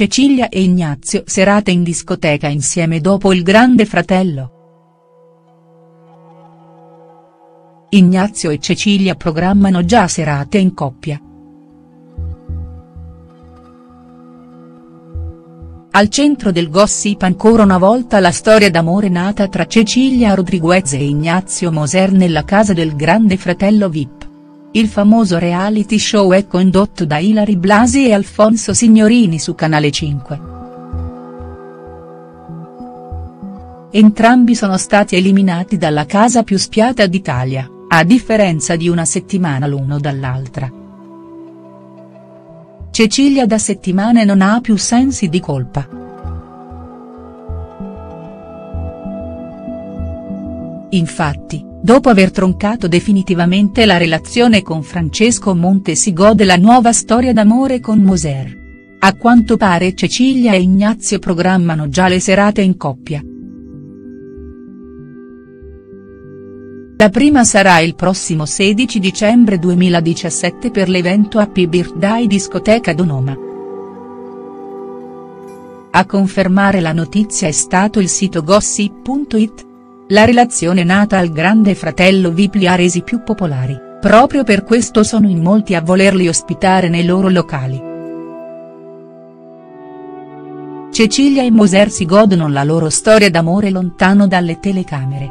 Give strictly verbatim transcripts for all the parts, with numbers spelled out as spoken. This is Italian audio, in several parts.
Cecilia e Ignazio serata in discoteca insieme dopo il Grande Fratello. Ignazio e Cecilia programmano già serate in coppia. Al centro del gossip ancora una volta la storia d'amore nata tra Cecilia Rodriguez e Ignazio Moser nella casa del Grande Fratello Vip. Il famoso reality show è condotto da Ilary Blasi e Alfonso Signorini su Canale cinque. Entrambi sono stati eliminati dalla casa più spiata d'Italia, a differenza di una settimana l'uno dall'altra. Cecilia da settimane non ha più sensi di colpa. Infatti, dopo aver troncato definitivamente la relazione con Francesco Monte, si gode la nuova storia d'amore con Moser. A quanto pare Cecilia e Ignazio programmano già le serate in coppia. La prima sarà il prossimo sedici dicembre duemiladiciassette per l'evento Happy Birthday Discoteca Donoma. A confermare la notizia è stato il sito gossip punto it. La relazione nata al Grande Fratello Vip li ha resi più popolari, proprio per questo sono in molti a volerli ospitare nei loro locali. Cecilia e Moser si godono la loro storia d'amore lontano dalle telecamere.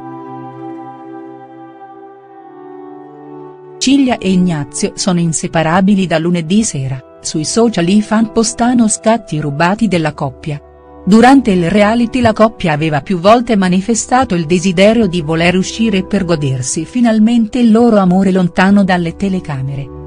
Cecilia e Ignazio sono inseparabili da lunedì sera, sui social i fan postano scatti rubati della coppia. Durante il reality la coppia aveva più volte manifestato il desiderio di voler uscire per godersi finalmente il loro amore lontano dalle telecamere.